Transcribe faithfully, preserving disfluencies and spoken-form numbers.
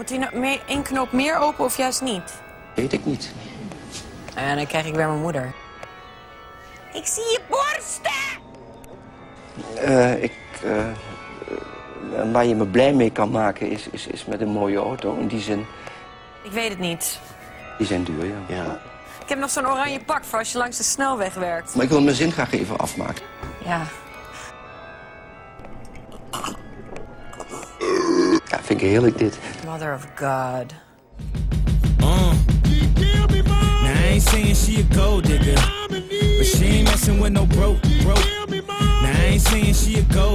Moet hij nou één knoop meer open of juist niet? Weet ik niet. En dan krijg ik weer mijn moeder. Ik zie je borsten! Uh, ik, uh, uh, waar je me blij mee kan maken is, is, is met een mooie auto. In die zin... Ik weet het niet. Die zijn duur, ja. ja. Ik heb nog zo'n oranje pak voor als je langs de snelweg werkt. Maar ik wil mijn zin graag even afmaken. Ja. Ja, vind ik heerlijk dit. Mother of God. Uh. Now I ain't saying she a gold digger. But she ain't messing with no broke, broke. Now I ain't saying she a gold